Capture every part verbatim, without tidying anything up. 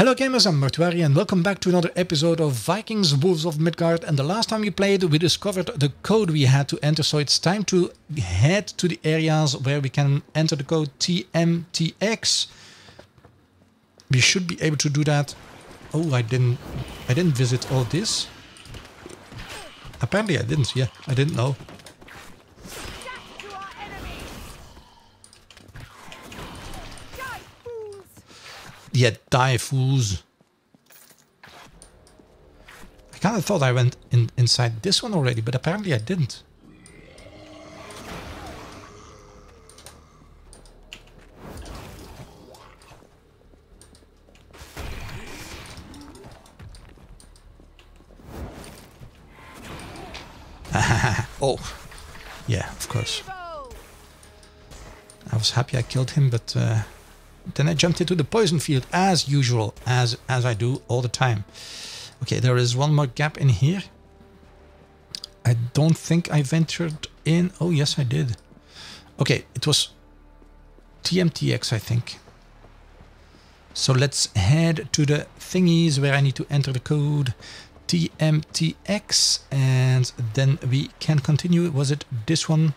Hello gamers, I'm Mortuari and welcome back to another episode of Vikings: Wolves of Midgard. And the last time we played, we discovered the code we had to enter, so it's time to head to the areas where we can enter the code T M T X. We should be able to do that. Oh, I didn't I didn't visit all this. Apparently I didn't, yeah, I didn't know. Yeah, die, fools. I kind of thought I went in inside this one already, but apparently I didn't. Oh, yeah, of course. I was happy I killed him, but... Uh, Then I jumped into the poison field, as usual, as as I do all the time. Okay, there is one more gap in here. I don't think I ventured in. Oh, yes, I did. Okay, it was T M T X, I think. So let's head to the thingies where I need to enter the code T M T X. And then we can continue. Was it this one?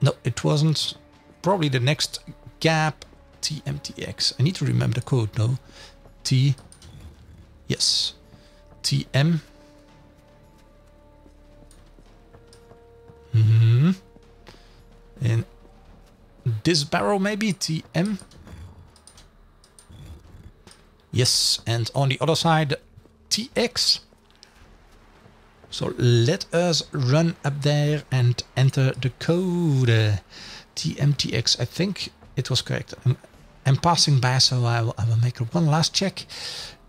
No, it wasn't. Probably the next gap, T M T X. I need to remember the code though. T, yes, T M. Mm-hmm. And this barrel maybe, T M. Yes, and on the other side, T X. So let us run up there and enter the code. T M T X, I think it was correct. I'm, I'm passing by, so I will, I will make one last check.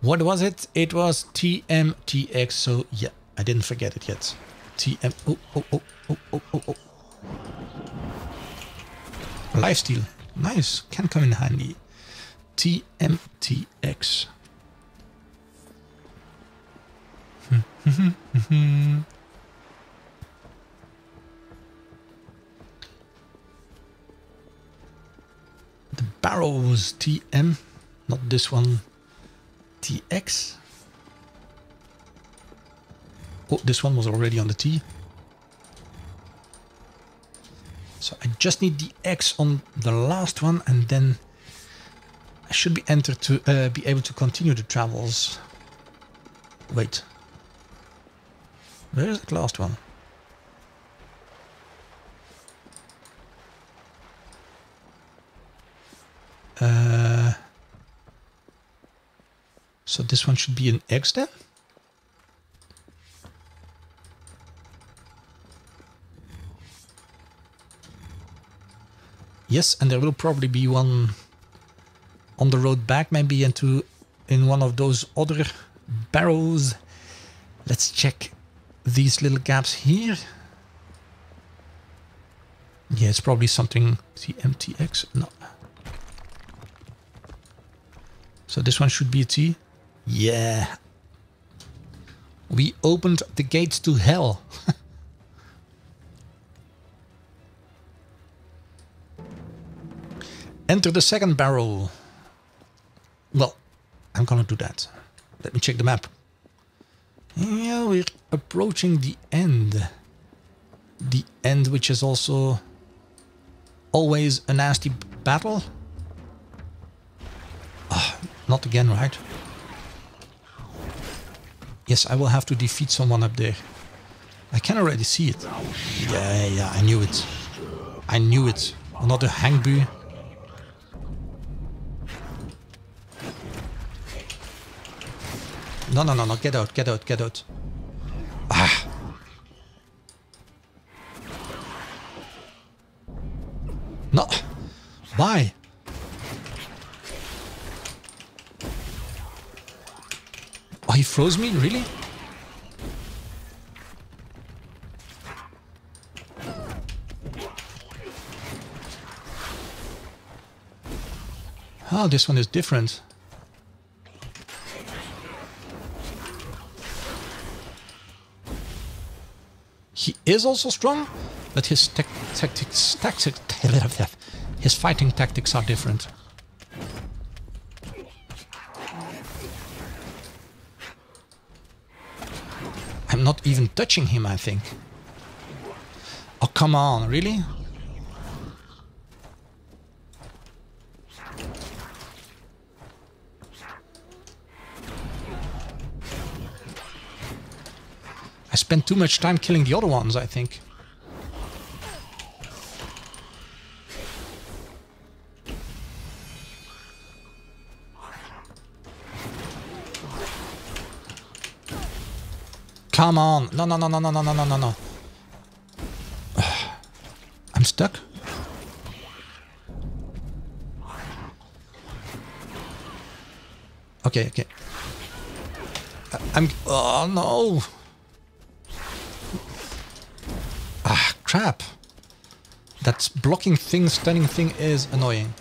What was it? It was T M T X, so yeah, I didn't forget it yet. T M... Oh, oh, oh, oh, oh, oh, oh. Lifesteal. Nice. Can come in handy. T M T X. Hmm. The barrel was T M, not this one, T X. Oh, this one was already on the T. So I just need the X on the last one, and then I should be entered to uh, be able to continue the travels. Wait, where is the last one? Uh, so this one should be an X then? Yes, and there will probably be one on the road back, maybe into in one of those other barrows. Let's check these little gaps here. Yeah, it's probably something T M T X. No. So this one should be a T. Yeah. We opened the gates to hell. Enter the second barrel. Well, I'm gonna do that. Let me check the map. Yeah, we're approaching the end. The end, which is also always a nasty battle. Not again, right? Yes, I will have to defeat someone up there. I can already see it. Yeah, yeah, I knew it. I knew it. Another hangbu. No, no, no, no. Get out, get out, get out. Ah. No. Why? Oh, he froze me? Really? Oh, this one is different. He is also strong, but his tactics, tactics, his fighting tactics are different. I'm not even touching him, I think. Oh, come on, really? I spent too much time killing the other ones, I think. Come on. No, no, no, no, no, no, no, no, no. I'm stuck. Okay, okay. I'm... Oh, no. Ah, crap. That blocking thing, stunning thing is annoying.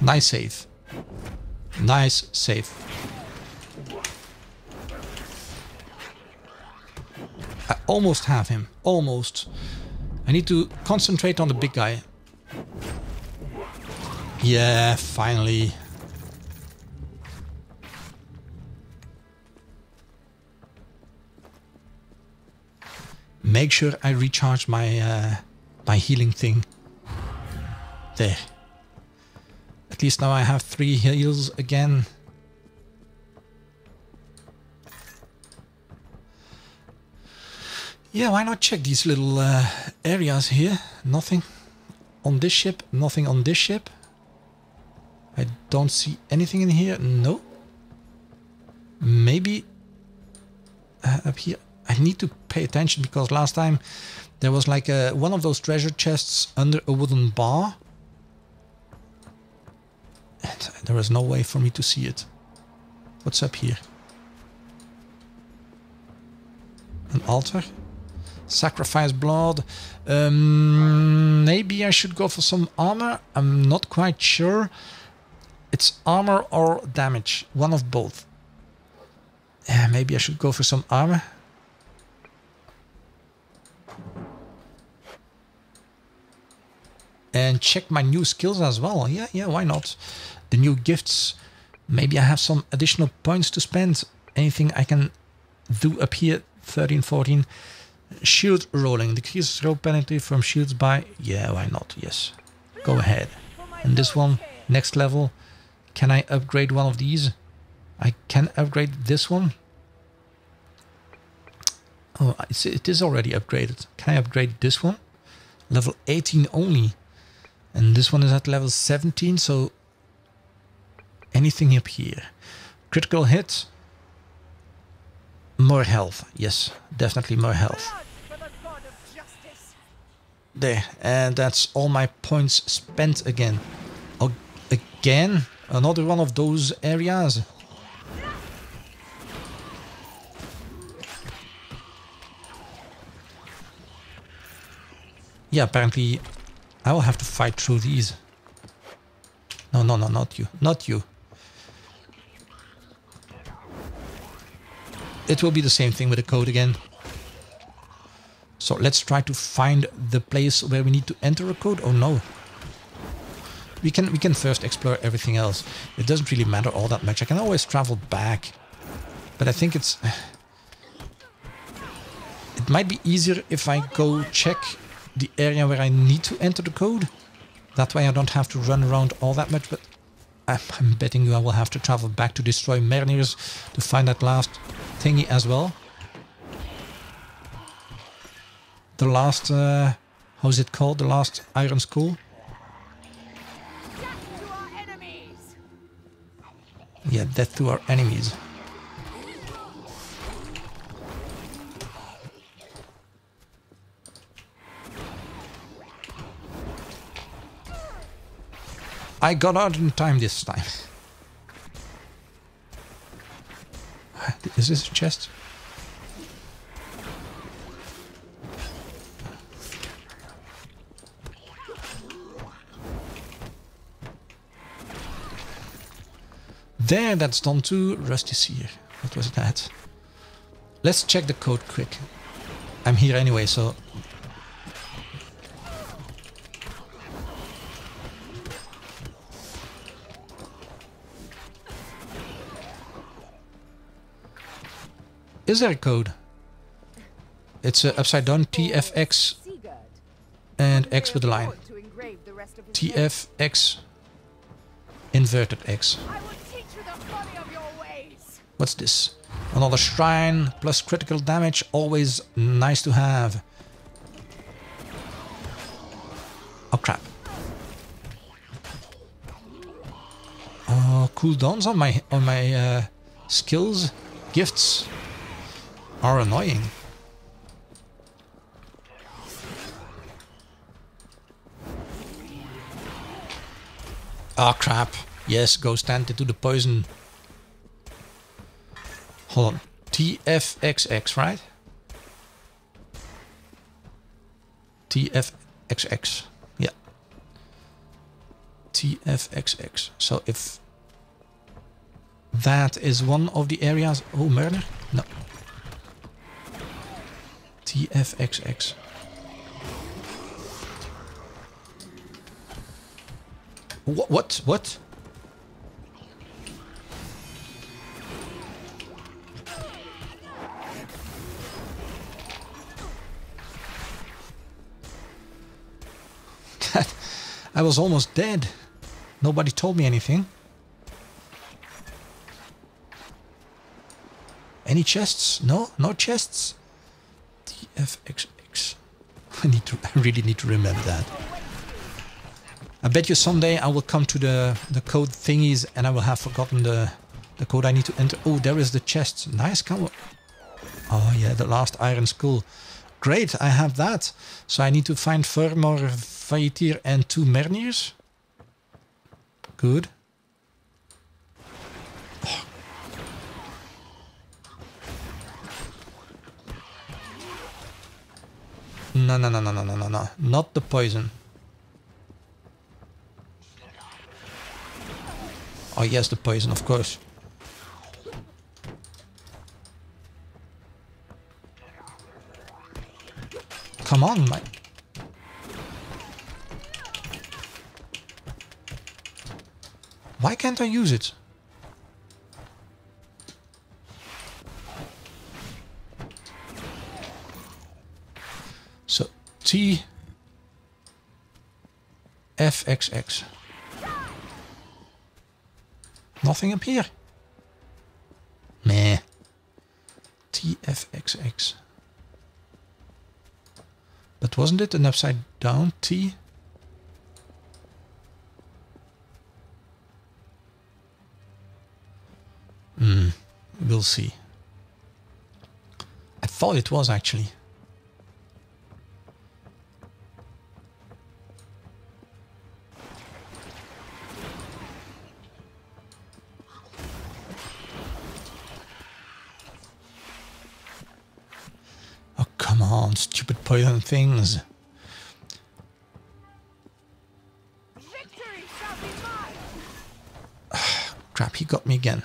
Nice save. Nice save. I almost have him. Almost. I need to concentrate on the big guy. Yeah, finally. Make sure I recharge my, uh, my healing thing. There. At least now I have three heals again. Yeah, why not check these little uh, areas here? Nothing on this ship, nothing on this ship. I don't see anything in here, no. Maybe uh, up here. I need to pay attention because last time there was like a, one of those treasure chests under a wooden bar. And there is no way for me to see it. What's up here? An altar? Sacrifice blood. Um, maybe I should go for some armor. I'm not quite sure. It's armor or damage. One of both. Uh, maybe I should go for some armor. And check my new skills as well. Yeah, yeah, why not? The new gifts. Maybe I have some additional points to spend. Anything I can do up here. thirteen, fourteen. Shield rolling. Decreases throw penalty from shields by... Yeah, why not? Yes. Go ahead. And this one, next level. Can I upgrade one of these? I can upgrade this one. Oh, it's, it is already upgraded. Can I upgrade this one? Level eighteen only. And this one is at level seventeen, so anything up here. Critical hit. More health. Yes, definitely more health. There. And that's all my points spent again. Oh, again? Another one of those areas. Yeah, apparently... I will have to fight through these. No, no, no, not you. Not you. It will be the same thing with the code again. So let's try to find the place where we need to enter a code. Oh no. We can, we can first explore everything else. It doesn't really matter all that much. I can always travel back. But I think it's... It might be easier if I go check... the area where I need to enter the code. That way I don't have to run around all that much, but I'm, I'm betting you I will have to travel back to destroy Mjölnir's to find that last thingy as well. The last, uh, how's it called? The last iron school? Death to our enemies. Yeah, death to our enemies. I got out in time this time. Is this a chest? There, that's done too. Rusty Seer. What was that? Let's check the code quick. I'm here anyway, so... Is there a code? It's a upside down T F X and X with a line. T F X inverted X. What's this? Another shrine plus critical damage. Always nice to have. Oh crap. Oh, cooldowns on my on my uh, skills, gifts are annoying. Oh crap. Yes, go stand into the poison. Hold on. T F X X, right? T F X X. Yeah. T F X X. So if that is one of the areas... Oh, murder? No. T F X X. What? What? What? I was almost dead. Nobody told me anything. Any chests? No, no chests. T F X X. I need to. I really need to remember that. I bet you someday I will come to the the code thingies and I will have forgotten the the code I need to enter. Oh, there is the chest. Nice. Come on. Oh yeah, the last iron skull. Great, I have that. So I need to find four more Vaetir and two Mjölnirs. Good. Oh. No, no, no, no, no, no, no. Not the poison. Oh yes, the poison, of course. Come on, my... Why can't I use it? So, T... F X X. Nothing up here. Meh. T F X X. But wasn't it an upside down T? Hmm, we'll see. I thought it was actually. Stupid poison things. Victory shall be mine. Crap, he got me again.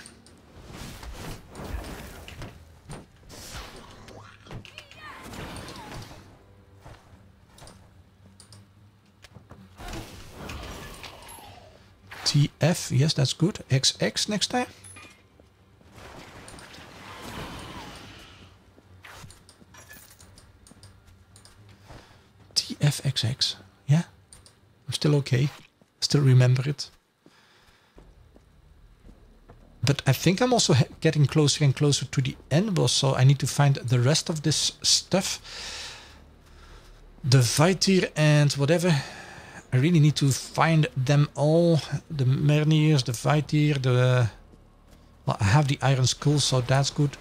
T F, yes, that's good. X X next time. X X, yeah, I'm still okay, still remember it. But I think I'm also getting closer and closer to the end boss, so I need to find the rest of this stuff. The Vaetir and whatever, I really need to find them all. The Mjölnirs, the Vaetir, the... Well, I have the Iron Skull, so that's good.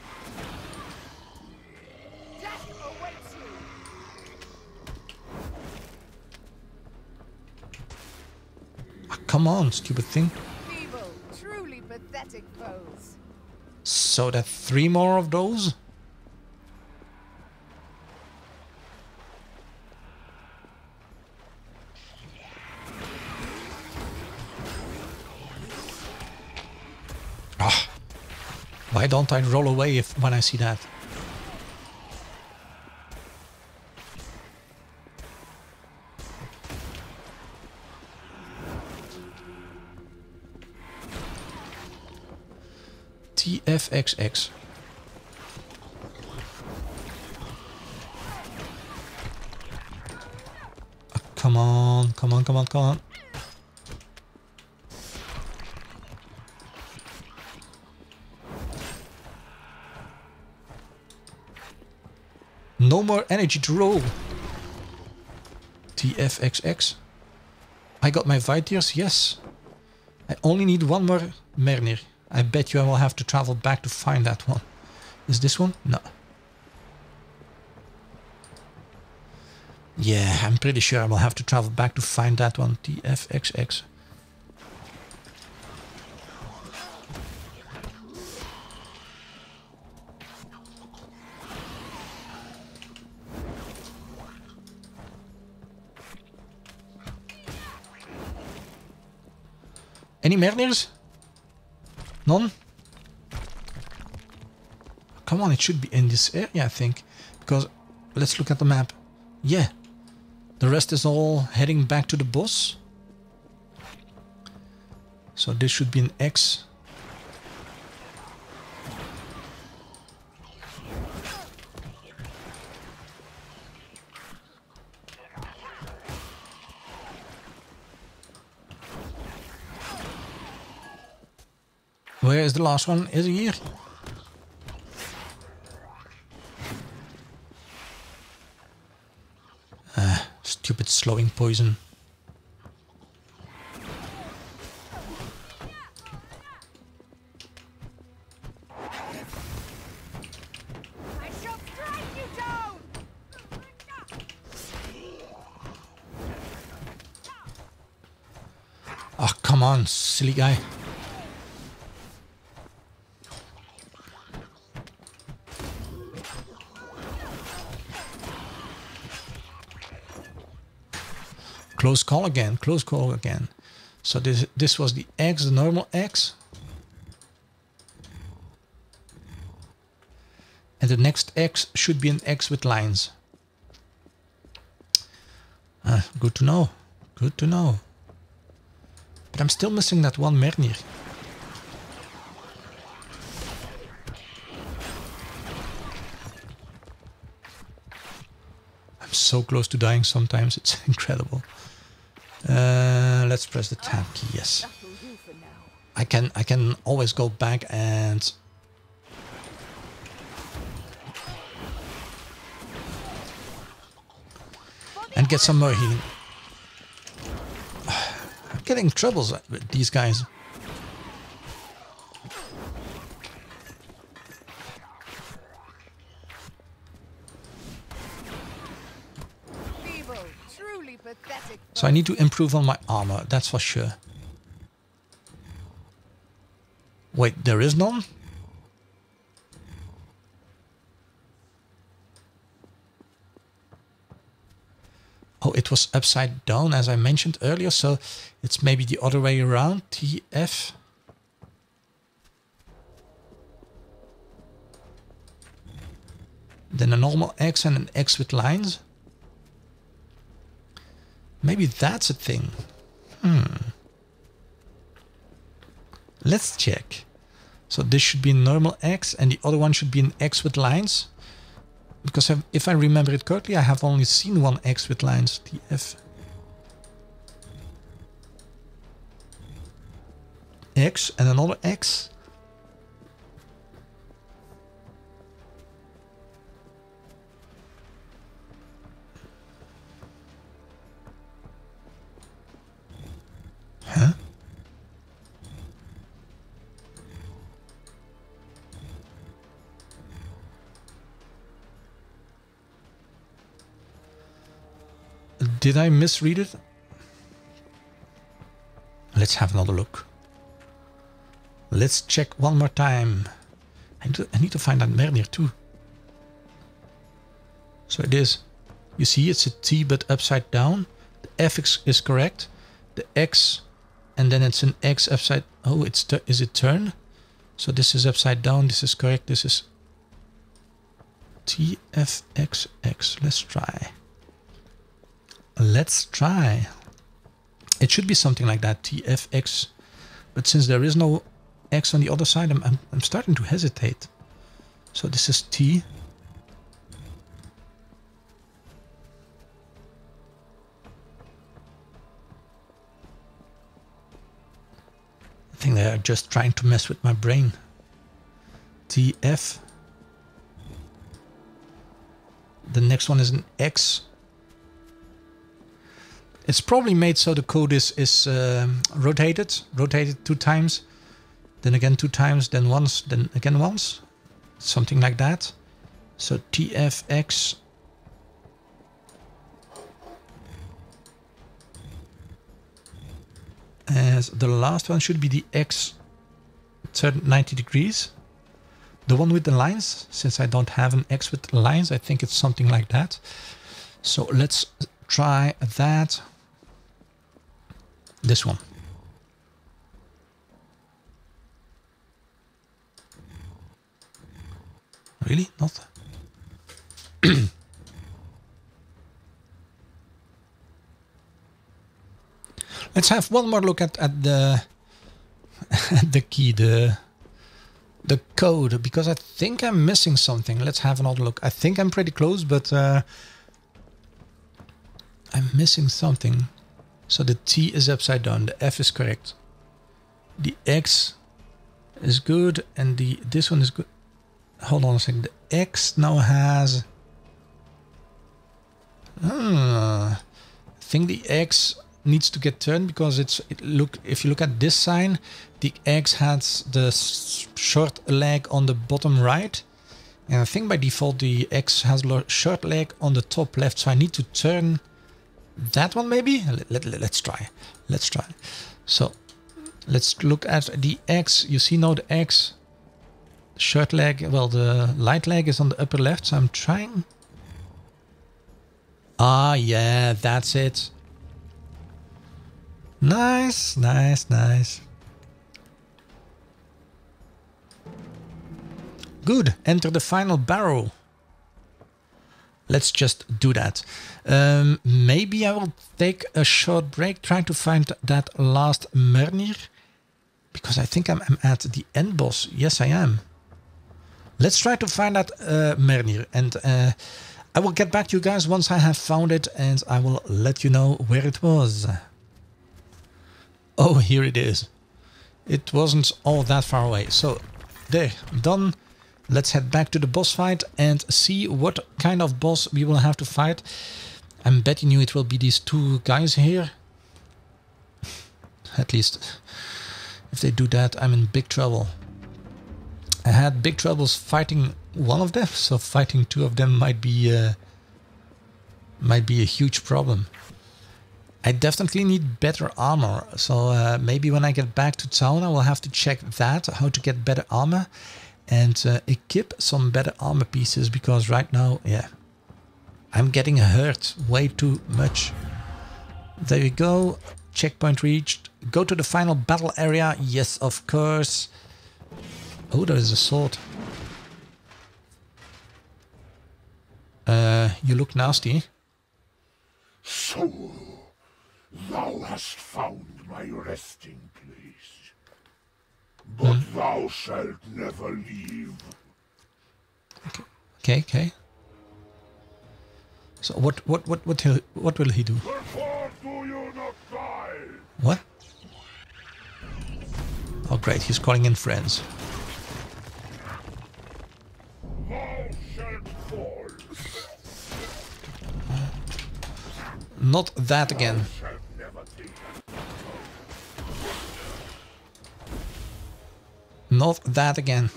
Come on, stupid thing. Evil, truly pathetic foes. So that three more of those? Ah, why don't I roll away if when I see that? T F X X. come on, come on, come on. No more energy to roll. T F X X. I got my Vitiers, yes. I only need one more Mjölnir. I bet you I will have to travel back to find that one. Is this one? No. Yeah, I'm pretty sure I will have to travel back to find that one. T F X X. Any Mjölnirs? None? Come on, it should be in this area, I think. Because, let's look at the map. Yeah. The rest is all heading back to the boss. So this should be an X. Where is the last one? Is it here? Ah, stupid slowing poison. Oh, come on, silly guy. Close call again, close call again. So this this was the X, the normal X. And the next X should be an X with lines. Uh, good to know, good to know. But I'm still missing that one Mjölnir. I'm so close to dying sometimes, it's incredible. Uh, let's press the tab key. Yes, I can. I can always go back and. And get some more healing. I'm getting troubles with these guys. So I need to improve on my armor, that's for sure. Wait, there is none? Oh, it was upside down as I mentioned earlier, so it's maybe the other way around. T F. Then a normal X and an X with lines. Maybe that's a thing. Hmm. Let's check. So this should be a normal X and the other one should be an X with lines. Because if I remember it correctly, I have only seen one X with lines. T F. X and another X. Huh? Did I misread it? Let's have another look. Let's check one more time. I, do, I need to find that Mjölnir too. So it is. You see, it's a T but upside down. The F is correct. The X. And then it's an X upside. Oh, it's is it turn? So this is upside down. This is correct. This is T F X X. Let's try. Let's try. It should be something like that. T F X. But since there is no X on the other side, I'm I'm, I'm starting to hesitate. So this is T. nothing there, just trying to mess with my brain. T F. The next one is an X. It's probably made so the code is, is uh, rotated, rotated two times, then again two times, then once, then again once. Something like that. So T F X. As the last one should be the X turned ninety degrees. The one with the lines, since I don't have an X with lines, I think it's something like that. So let's try that. This one. Really? Not? Let's have one more look at, at the at the key, the the code, because I think I'm missing something. Let's have another look. I think I'm pretty close, but uh, I'm missing something. So the T is upside down, the F is correct, the X is good, and the this one is good. Hold on a second. The X now has. Hmm, I think the X needs to get turned because it's. It look, if you look at this sign, the X has the short leg on the bottom right, and I think by default the X has short leg on the top left. So I need to turn that one maybe. Let, let, let's try. Let's try. So let's look at the X. You see now the X. Shirt leg, well, the light leg is on the upper left, so I'm trying. Ah, yeah, that's it. Nice, nice, nice. Good, enter the final barrel. Let's just do that. Um, maybe I will take a short break, trying to find that last Mjölnir, because I think I'm, I'm at the end boss. Yes, I am. Let's try to find that uh, Mjölnir, and uh, I will get back to you guys once I have found it, and I will let you know where it was. Oh, here it is. It wasn't all that far away. So, there, done. Let's head back to the boss fight and see what kind of boss we will have to fight. I'm betting you it will be these two guys here. At least, if they do that, I'm in big trouble. I had big troubles fighting one of them, so fighting two of them might be uh, might be a huge problem. I definitely need better armor, so uh, maybe when I get back to town I will have to check that, how to get better armor, and uh, equip some better armor pieces, because right now, yeah, I'm getting hurt way too much. There you go, checkpoint reached. Go to the final battle area, yes of course. Oh, there is a sword. Uh, you look nasty. Soul, thou hast found my resting place, but mm. thou shalt never leave. Okay, okay, okay. So what, what, what, what, he'll, what will he do? Therefore do you not die? What? Oh, great! He's calling in friends. Not that again. Not that again.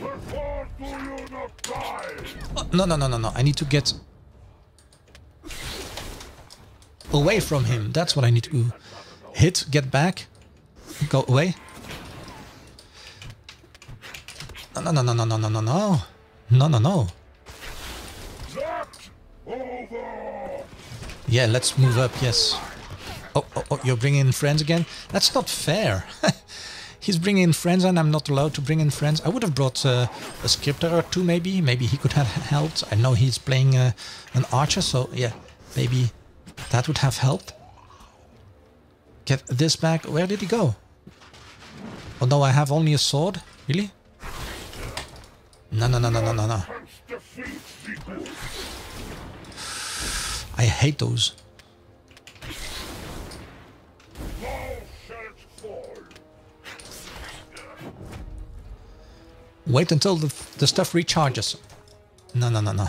Oh, no, no, no, no, no. I need to get away from him. That's what I need to do. Hit, get back. Go away. No, no, no, no, no, no, no, no. No, no, no. Yeah, let's move up, yes. Oh, oh, oh, you're bringing in friends again? That's not fair. He's bringing in friends and I'm not allowed to bring in friends. I would have brought uh, a scripter or two maybe. Maybe he could have helped. I know he's playing uh, an archer, so yeah, maybe that would have helped. Get this back. Where did he go? Oh no, I have only a sword. Really? No, no, no, no, no, no, no. I hate those. Wait until the, the stuff recharges. No, no, no, no.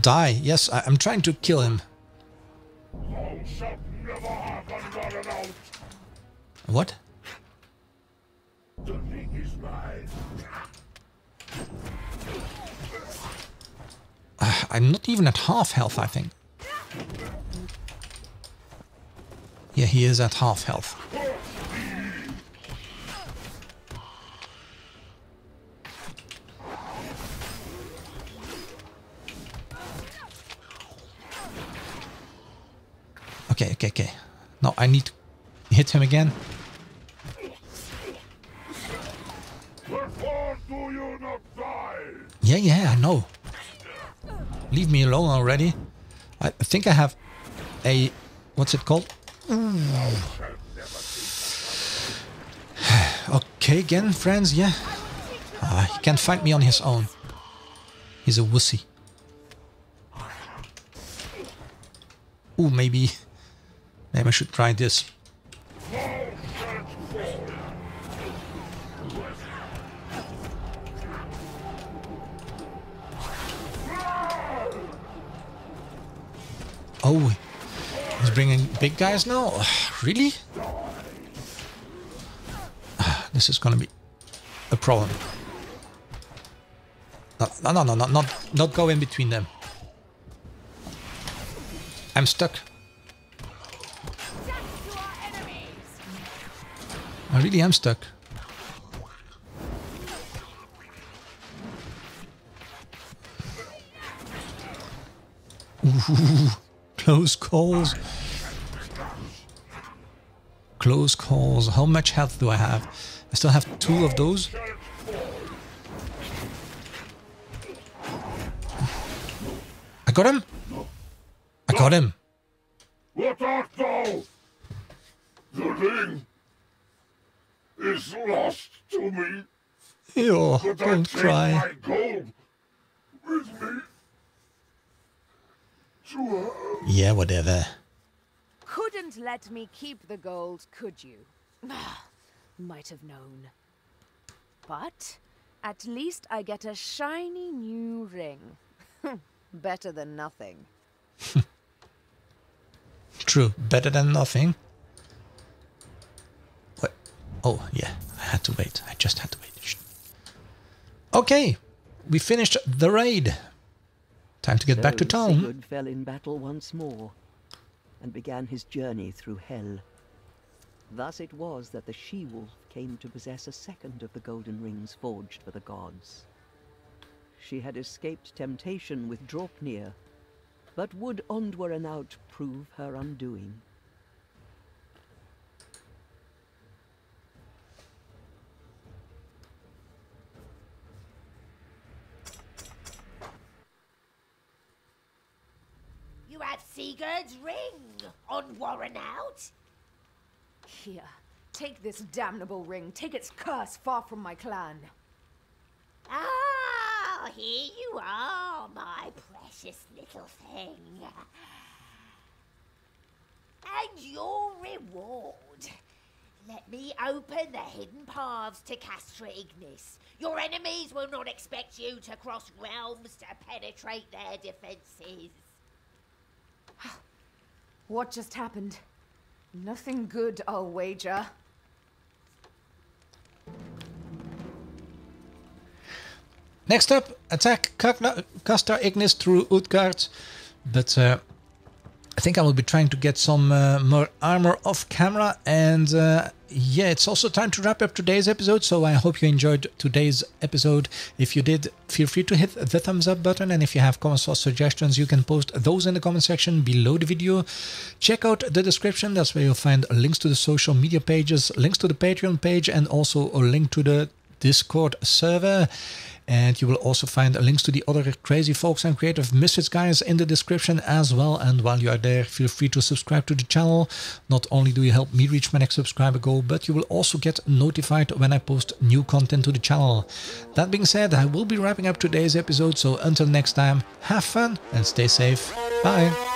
Die. Yes, I, I'm trying to kill him. What? The thing is mine. Uh, I'm not even at half health, I think. Yeah, he is at half health. Okay, okay, okay. No, I need to hit him again. Wherefore do you not die? Yeah, yeah, I know. Leave me alone already. I think I have a... What's it called? Okay, again, friends, yeah. Uh, he can't fight me on his own. He's a wussy. Ooh, maybe... Maybe I should try this. Oh, he's bringing big guys now? Really? This is gonna be a problem. No, no, no, no, not, not go in between them. I'm stuck. I really am stuck. Ooh, close calls. Close calls. How much health do I have? I still have two of those. I got him. I got him. What art thou? The ring is lost to me. Yo, but don't I cry. My gold with me to her. Yeah, whatever. Couldn't let me keep the gold, could you? Might have known. But at least I get a shiny new ring. Better than nothing. True, better than nothing. Oh, yeah, I had to wait. I just had to wait. Shh. Okay, we finished the raid. Time to get so back to town. Sigurd fell in battle once more and began his journey through hell. Thus it was that the she-wolf came to possess a second of the golden rings forged for the gods. She had escaped temptation with Draupnir, but would Andvaranaut prove her undoing? Sigurd's ring, Andvaranaut. Here, take this damnable ring. Take its curse far from my clan. Ah, here you are, my precious little thing. And your reward. Let me open the hidden paths to Castra Ignis. Your enemies will not expect you to cross realms to penetrate their defenses. What just happened? Nothing good, I'll wager. Next up, attack Castra Ignis through Utgard. But uh, I think I will be trying to get some uh, more armor off camera. And uh, yeah, it's also time to wrap up today's episode. So I hope you enjoyed today's episode. If you did, feel free to hit the thumbs up button. And if you have comments or suggestions, you can post those in the comment section below the video. Check out the description. That's where you'll find links to the social media pages, links to the Patreon page, and also a link to the Discord server. And you will also find links to the other crazy folks and creative misfits guys in the description as well. And while you are there, feel free to subscribe to the channel. Not only do you help me reach my next subscriber goal, but you will also get notified when I post new content to the channel. That being said, I will be wrapping up today's episode. So until next time, have fun and stay safe. Bye.